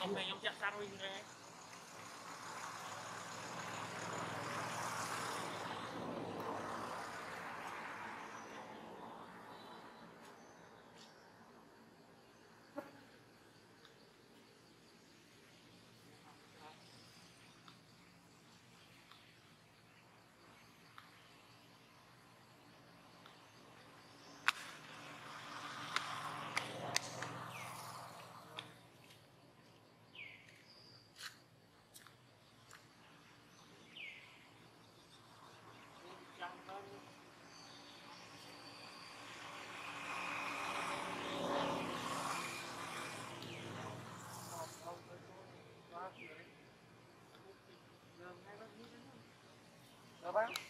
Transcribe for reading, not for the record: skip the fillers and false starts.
sampai yang tiap sarung ni. Bye-bye.